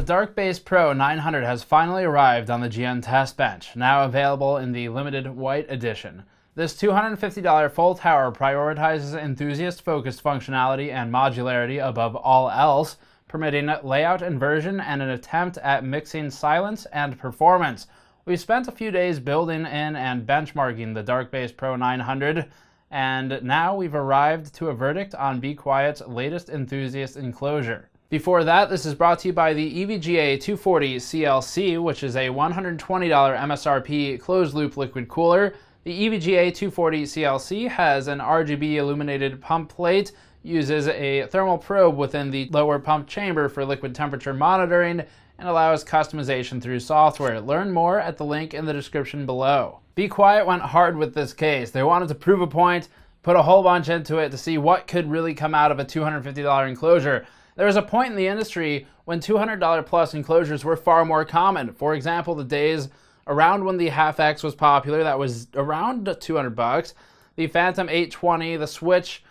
The Dark Base Pro 900 has finally arrived on the GN test bench, now available in the limited white edition. This $250 full tower prioritizes enthusiast-focused functionality and modularity above all else, permitting layout inversion and an attempt at mixing silence and performance. We spent a few days building in and benchmarking the Dark Base Pro 900, and now we've arrived to a verdict on Be Quiet's latest enthusiast enclosure. Before that, this is brought to you by the EVGA 240 CLC, which is a $120 MSRP closed-loop liquid cooler. The EVGA 240 CLC has an RGB illuminated pump plate, uses a thermal probe within the lower pump chamber for liquid temperature monitoring, and allows customization through software. Learn more at the link in the description below. Be Quiet went hard with this case. They wanted to prove a point, put a whole bunch into it to see what could really come out of a $250 enclosure. There was a point in the industry when $200 plus enclosures were far more common. For example, the days around when the Half X was popular, that was around 200 bucks. The Phantom 820, the Switch,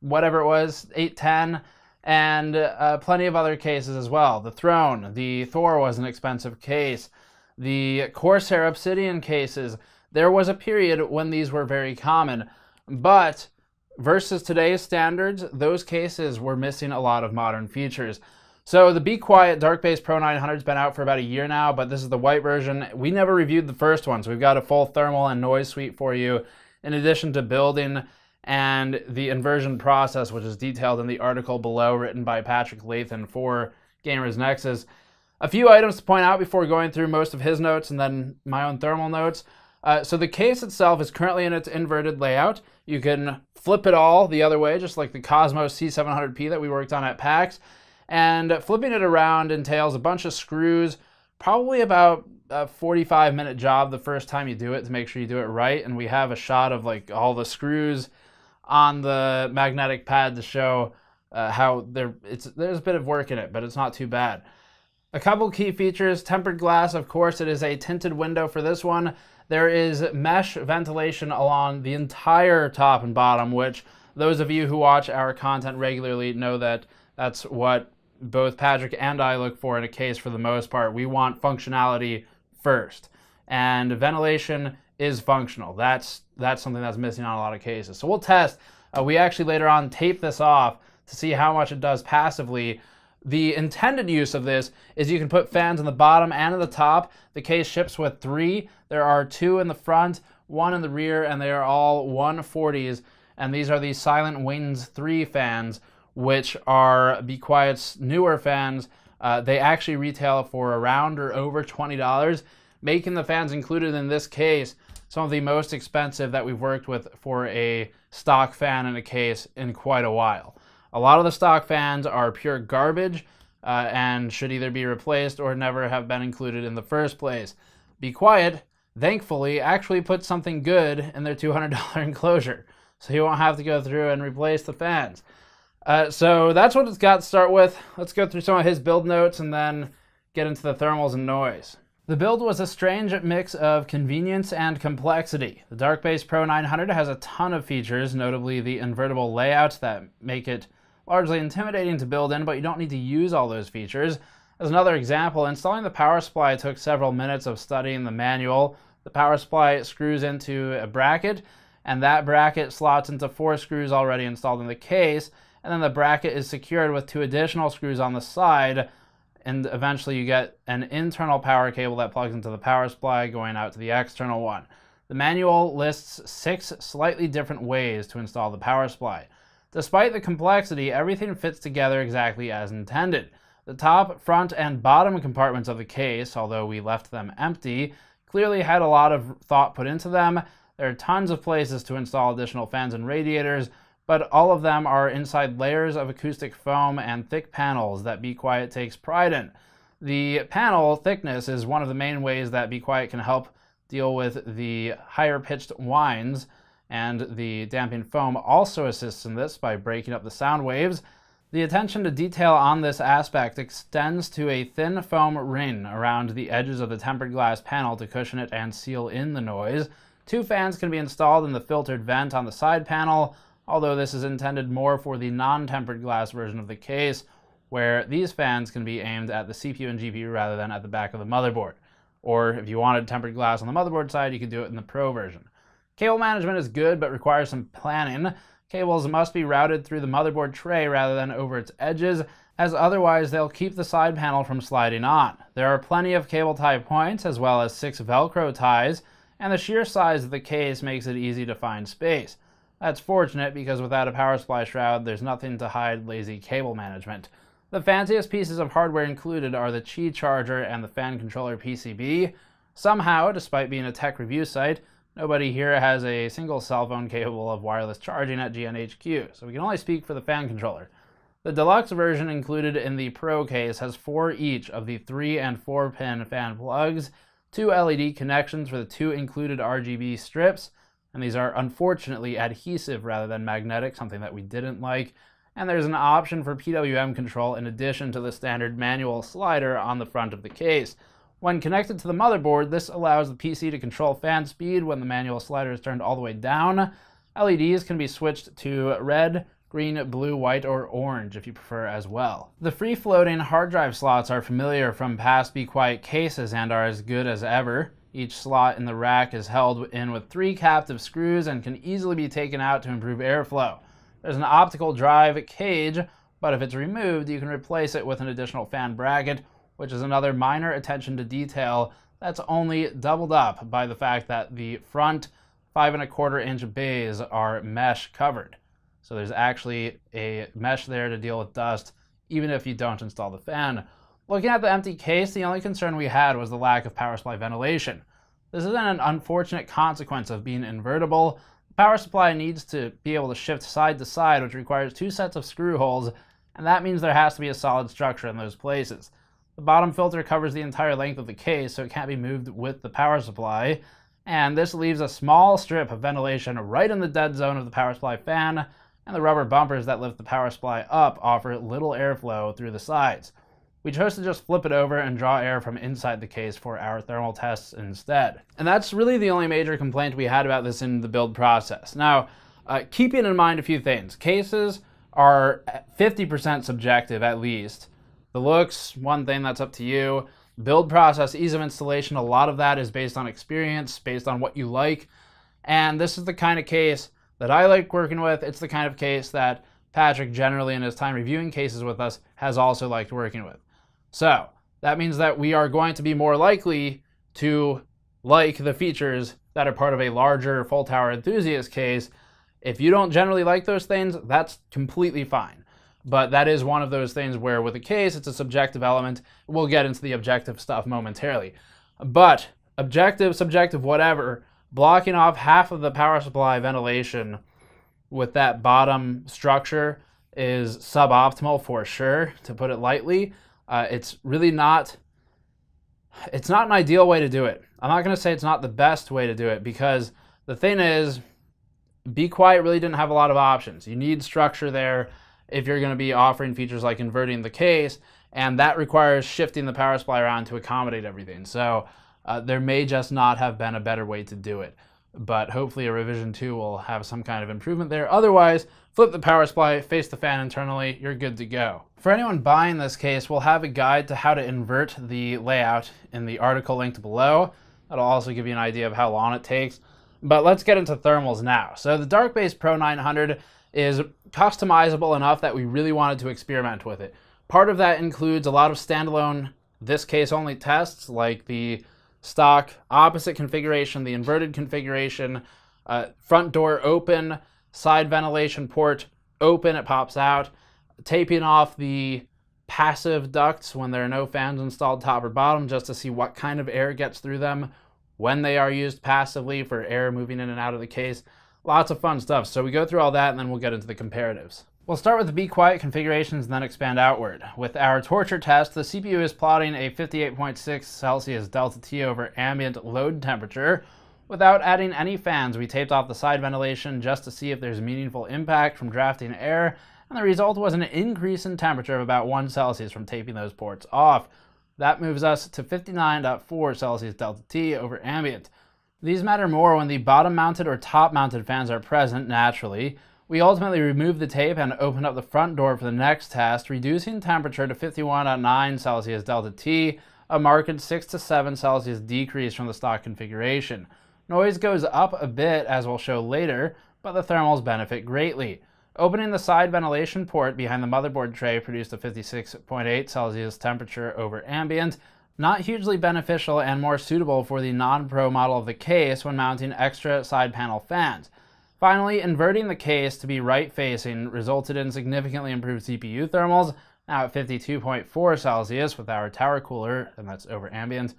whatever it was, 810, and plenty of other cases as well. The Throne, the Thor was an expensive case. The Corsair Obsidian cases, there was a period when these were very common, but versus today's standards, those cases were missing a lot of modern features. So the Be Quiet Dark Base Pro 900 has been out for about a year now, but this is the white version. We never reviewed the first one, so we've got a full thermal and noise suite for you, in addition to building and the inversion process, which is detailed in the article below written by Patrick Lathan for Gamers Nexus. A few items to point out before going through most of his notes and then my own thermal notes. So the case itself is currently in its inverted layout. You can flip it all the other way, just like the Cosmos C700P that we worked on at PAX. And flipping it around entails a bunch of screws, probably about a 45-minute job the first time you do it to make sure you do it right. And we have a shot of like all the screws on the magnetic pad to show how there's a bit of work in it, but it's not too bad. A couple key features, tempered glass, of course. It is a tinted window for this one. There is mesh ventilation along the entire top and bottom, which those of you who watch our content regularly know that that's what both Patrick and I look for in a case for the most part. We want functionality first, and ventilation is functional. That's something that's missing on a lot of cases. So we'll test. We actually later on tape this off to see how much it does passively. The intended use of this is you can put fans on the bottom and on the top. The case ships with three. There are two in the front, one in the rear, and they are all 140s. And these are the Silent Wings 3 fans, which are Be Quiet's newer fans. They actually retail for around or over $20, making the fans included in this case some of the most expensive that we've worked with for a stock fan in a case in quite a while. A lot of the stock fans are pure garbage and should either be replaced or never have been included in the first place. Be Quiet, thankfully, actually put something good in their $200 enclosure, so you won't have to go through and replace the fans. So that's what it's got to start with. Let's go through some of his build notes and then get into the thermals and noise. The build was a strange mix of convenience and complexity. The Dark Base Pro 900 has a ton of features, notably the invertible layout that make it largely intimidating to build in, but you don't need to use all those features. As another example, installing the power supply took several minutes of studying the manual. The power supply screws into a bracket, and that bracket slots into 4 screws already installed in the case, and then the bracket is secured with 2 additional screws on the side, and eventually you get an internal power cable that plugs into the power supply going out to the external one. The manual lists 6 slightly different ways to install the power supply. Despite the complexity, everything fits together exactly as intended. The top, front, and bottom compartments of the case, although we left them empty, clearly had a lot of thought put into them. There are tons of places to install additional fans and radiators, but all of them are inside layers of acoustic foam and thick panels that Be Quiet takes pride in. The panel thickness is one of the main ways that Be Quiet can help deal with the higher pitched whines, and the damping foam also assists in this by breaking up the sound waves. The attention to detail on this aspect extends to a thin foam ring around the edges of the tempered glass panel to cushion it and seal in the noise. 2 fans can be installed in the filtered vent on the side panel, although this is intended more for the non-tempered glass version of the case. where these fans can be aimed at the CPU and GPU rather than at the back of the motherboard. Or if you wanted tempered glass on the motherboard side, you could do it in the Pro version. Cable management is good, but requires some planning. Cables must be routed through the motherboard tray rather than over its edges, as otherwise they'll keep the side panel from sliding on. There are plenty of cable tie points, as well as 6 Velcro ties, and the sheer size of the case makes it easy to find space. That's fortunate, because without a power supply shroud, there's nothing to hide lazy cable management. The fanciest pieces of hardware included are the Qi charger and the fan controller PCB. Somehow, despite being a tech review site, nobody here has a single cell phone capable of wireless charging at GNHQ, so we can only speak for the fan controller. The deluxe version included in the Pro case has 4 each of the 3 and 4 pin fan plugs, 2 LED connections for the 2 included RGB strips, and these are unfortunately adhesive rather than magnetic, something that we didn't like, and there's an option for PWM control in addition to the standard manual slider on the front of the case. When connected to the motherboard, this allows the PC to control fan speed when the manual slider is turned all the way down. LEDs can be switched to red, green, blue, white, or orange if you prefer as well. The free-floating hard drive slots are familiar from past Be Quiet cases and are as good as ever. Each slot in the rack is held in with 3 captive screws and can easily be taken out to improve airflow. There's an optical drive cage, but if it's removed, you can replace it with an additional fan bracket, which is another minor attention to detail that's only doubled up by the fact that the front 5.25-inch bays are mesh covered. So there's actually a mesh there to deal with dust, even if you don't install the fan. Looking at the empty case, the only concern we had was the lack of power supply ventilation. This isn't an unfortunate consequence of being invertible. Power supply needs to be able to shift side to side, which requires 2 sets of screw holes, and that means there has to be a solid structure in those places. The bottom filter covers the entire length of the case, so it can't be moved with the power supply, and this leaves a small strip of ventilation right in the dead zone of the power supply fan, and the rubber bumpers that lift the power supply up offer little airflow through the sides. We chose to just flip it over and draw air from inside the case for our thermal tests instead. And that's really the only major complaint we had about this in the build process. Now, keeping in mind a few things. Cases are 50% subjective at least. The looks, one thing that's up to you. Build process, ease of installation, a lot of that is based on experience, based on what you like. And this is the kind of case that I like working with. It's the kind of case that Patrick generally in his time reviewing cases with us has also liked working with. So that means that we are going to be more likely to like the features that are part of a larger full tower enthusiast case. If you don't generally like those things, that's completely fine. But that is one of those things where with a case, it's a subjective element. We'll get into the objective stuff momentarily. But objective, subjective, whatever, blocking off half of the power supply ventilation with that bottom structure is suboptimal for sure, to put it lightly. It's really not, it's not an ideal way to do it. I'm not going to say it's not the best way to do it, because the thing is, Be Quiet really didn't have a lot of options. You need structure there if you're going to be offering features like inverting the case, and that requires shifting the power supply around to accommodate everything. So there may just not have been a better way to do it, but hopefully a revision 2 will have some kind of improvement there. Otherwise, flip the power supply, face the fan internally, you're good to go. For anyone buying this case, we'll have a guide to how to invert the layout in the article linked below. That'll also give you an idea of how long it takes. But let's get into thermals now. So the Dark Base Pro 900 is customizable enough that we really wanted to experiment with it. Part of that includes a lot of standalone, this case only tests, like the stock opposite configuration, the inverted configuration, front door open, side ventilation port open, it pops out, taping off the passive ducts when there are no fans installed top or bottom just to see what kind of air gets through them when they are used passively for air moving in and out of the case. Lots of fun stuff. So we go through all that and then we'll get into the comparatives. We'll start with the Be Quiet configurations and then expand outward. With our torture test, the CPU is plotting a 58.6 Celsius delta T over ambient load temperature. Without adding any fans, we taped off the side ventilation just to see if there's meaningful impact from drafting air, and the result was an increase in temperature of about 1 Celsius from taping those ports off. That moves us to 59.4 Celsius delta T over ambient. These matter more when the bottom-mounted or top-mounted fans are present naturally. We ultimately removed the tape and opened up the front door for the next test, reducing temperature to 51.9 Celsius Delta T, a marked 6 to 7 Celsius decrease from the stock configuration. Noise goes up a bit, as we'll show later, but the thermals benefit greatly. Opening the side ventilation port behind the motherboard tray produced a 56.8 Celsius temperature over ambient, not hugely beneficial and more suitable for the non-pro model of the case when mounting extra side panel fans. Finally, inverting the case to be right-facing resulted in significantly improved CPU thermals, now at 52.4 Celsius with our tower cooler, and that's over ambient.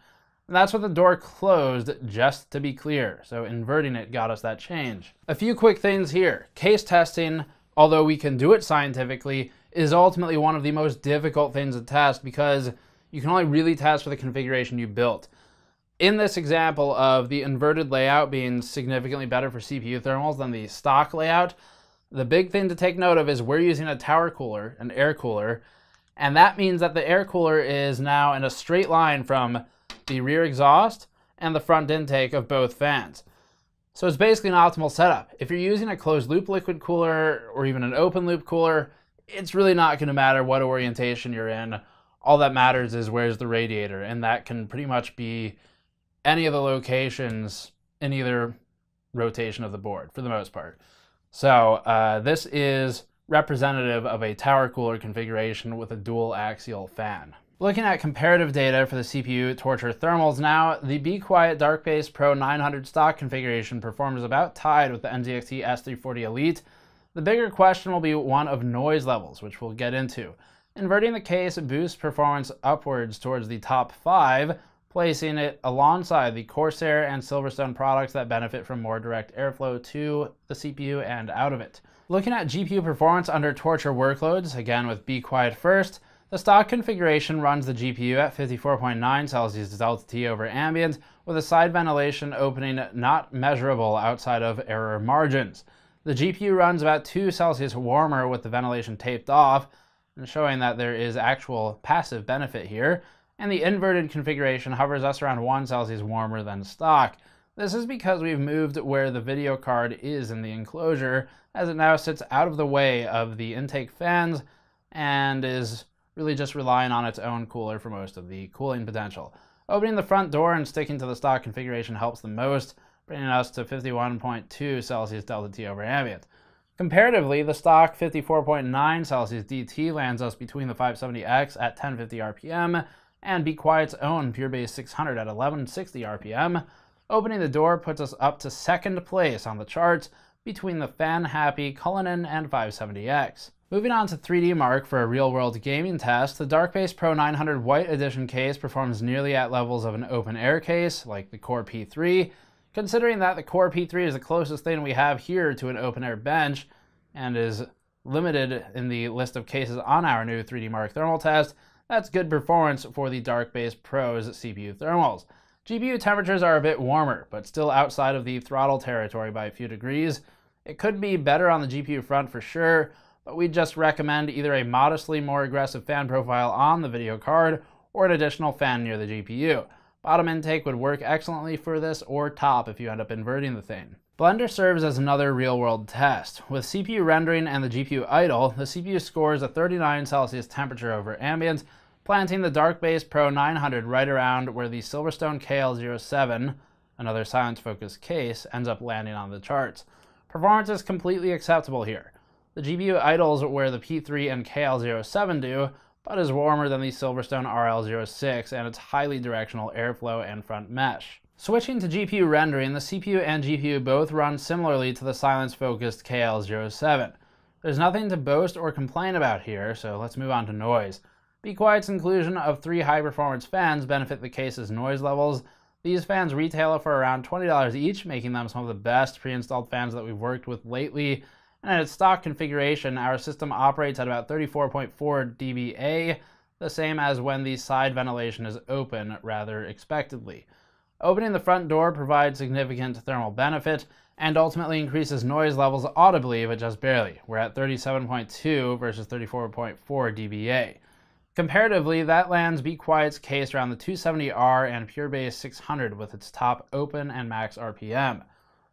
And that's with the door closed, just to be clear, so inverting it got us that change. A few quick things here. Case testing, although we can do it scientifically, is ultimately one of the most difficult things to test because you can only really test for the configuration you built. In this example of the inverted layout being significantly better for CPU thermals than the stock layout, the big thing to take note of is we're using a tower cooler, an air cooler, and that means that the air cooler is now in a straight line from the rear exhaust and the front intake of both fans. So it's basically an optimal setup. If you're using a closed loop liquid cooler or even an open loop cooler, it's really not gonna matter what orientation you're in. All that matters is where's the radiator, and that can pretty much be any of the locations in either rotation of the board for the most part. So this is representative of a tower cooler configuration with a dual axial fan. Looking at comparative data for the CPU torture thermals now, the Be Quiet Dark Base Pro 900 stock configuration performs about tied with the NZXT S340 Elite. The bigger question will be one of noise levels, which we'll get into. Inverting the case boosts performance upwards towards the top 5, placing it alongside the Corsair and Silverstone products that benefit from more direct airflow to the CPU and out of it. Looking at GPU performance under torture workloads, again with Be Quiet first, the stock configuration runs the GPU at 54.9 Celsius Delta T over ambient, with a side ventilation opening not measurable outside of error margins. The GPU runs about 2 Celsius warmer with the ventilation taped off, and showing that there is actual passive benefit here, and the inverted configuration hovers us around 1 Celsius warmer than stock. This is because we've moved where the video card is in the enclosure, as it now sits out of the way of the intake fans and is really just relying on its own cooler for most of the cooling potential. Opening the front door and sticking to the stock configuration helps the most, bringing us to 51.2 Celsius Delta T over ambient. Comparatively, the stock 54.9 Celsius DT lands us between the 570X at 1050 RPM and Be Quiet's own Pure Base 600 at 1160 RPM. Opening the door puts us up to second place on the charts between the fan-happy Cullinan and 570X. Moving on to 3D Mark for a real-world gaming test, the Dark Base Pro 900 White Edition case performs nearly at levels of an open-air case, like the Core P3. Considering that the Core P3 is the closest thing we have here to an open-air bench and is limited in the list of cases on our new 3D Mark thermal test, that's good performance for the Dark Base Pro's CPU thermals. GPU temperatures are a bit warmer, but still outside of the throttle territory by a few degrees. It could be better on the GPU front for sure, but we just recommend either a modestly more aggressive fan profile on the video card or an additional fan near the GPU. Bottom intake would work excellently for this, or top if you end up inverting the thing. Blender serves as another real-world test. With CPU rendering and the GPU idle, the CPU scores a 39 Celsius temperature over ambient, planting the Dark Base Pro 900 right around where the Silverstone KL07, another silence-focused case, ends up landing on the charts. Performance is completely acceptable here. The GPU idles where the P3 and KL07 do, but is warmer than the Silverstone RL06 and its highly directional airflow and front mesh. Switching to GPU rendering, the CPU and GPU both run similarly to the silence-focused KL07. There's nothing to boast or complain about here, so let's move on to noise. Be Quiet's inclusion of 3 high-performance fans benefit the case's noise levels. These fans retail for around $20 each, making them some of the best pre-installed fans that we've worked with lately. And in its stock configuration, our system operates at about 34.4 dBA, the same as when the side ventilation is open, rather expectedly. Opening the front door provides significant thermal benefit and ultimately increases noise levels audibly, but just barely. We're at 37.2 versus 34.4 dBA. Comparatively, that lands Be Quiet's case around the 270R and Pure Base 600 with its top open and max RPM.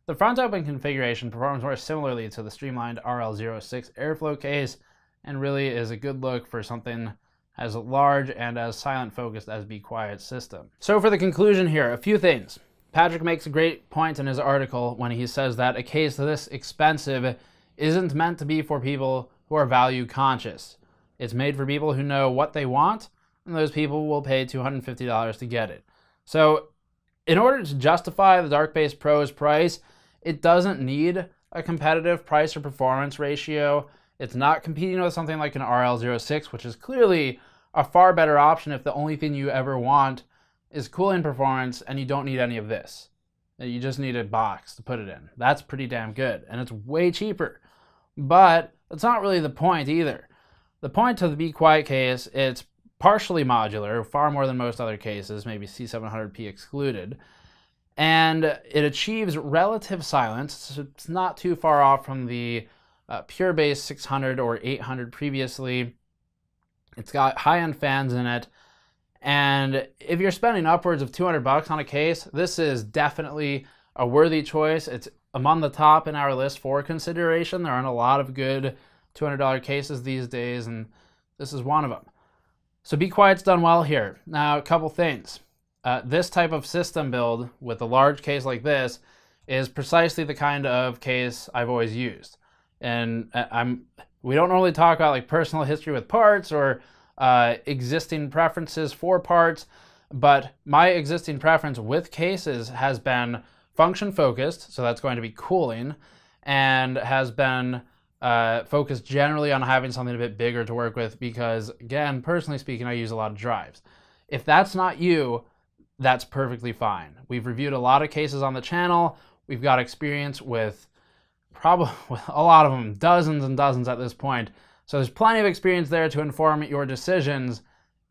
The front open configuration performs more similarly to the streamlined RL06 airflow case and really is a good look for something as large and as silent focused as Be Quiet's system. So for the conclusion here, a few things. Patrick makes a great point in his article when he says that a case this expensive isn't meant to be for people who are value conscious. It's made for people who know what they want, and those people will pay $250 to get it. So in order to justify the Dark Base Pro's price, it doesn't need a competitive price or performance ratio. It's not competing with something like an RL06, which is clearly a far better option if the only thing you ever want is cooling performance and you don't need any of this. You just need a box to put it in. That's pretty damn good, and it's way cheaper. But that's not really the point either. The point of the Be Quiet case, it's partially modular, far more than most other cases, maybe C700P excluded, and it achieves relative silence, so it's not too far off from the Pure Base 600 or 800 previously. It's got high-end fans in it, and if you're spending upwards of $200 on a case, this is definitely a worthy choice. It's among the top in our list for consideration. There aren't a lot of good $200 cases these days, and this is one of them. So Be Quiet's done well here. Now, a couple things. This type of system build with a large case like this is precisely the kind of case I've always used. And we don't normally talk about like personal history with parts or existing preferences for parts, but my existing preference with cases has been function focused, so that's going to be cooling, and has been focused generally on having something a bit bigger to work with because, again, personally speaking, I use a lot of drives. If that's not you, that's perfectly fine. We've reviewed a lot of cases on the channel. We've got experience with probably a lot of them, dozens and dozens at this point. So there's plenty of experience there to inform your decisions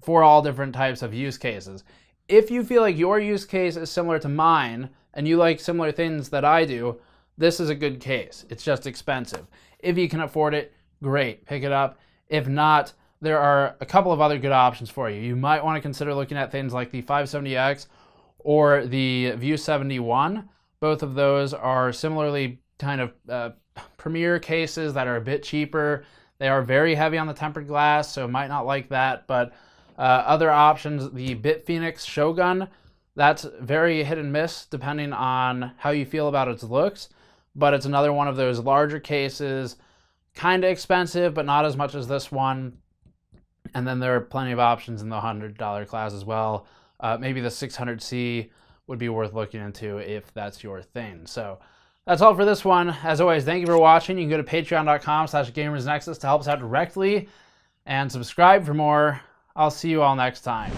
for all different types of use cases. If you feel like your use case is similar to mine and you like similar things that I do, this is a good case. It's just expensive. If you can afford it, great, pick it up. If not, there are a couple of other good options for you. You might want to consider looking at things like the 570X or the View 71. Both of those are similarly kind of premier cases that are a bit cheaper. They are very heavy on the tempered glass, so might not like that, but other options, the Bitfenix Shogun, that's very hit and miss depending on how you feel about its looks, but it's another one of those larger cases, kind of expensive, but not as much as this one. And then there are plenty of options in the $100 class as well. Maybe the 600C would be worth looking into if that's your thing. So that's all for this one. As always, thank you for watching. You can go to patreon.com/gamersnexus to help us out directly and subscribe for more. I'll see you all next time.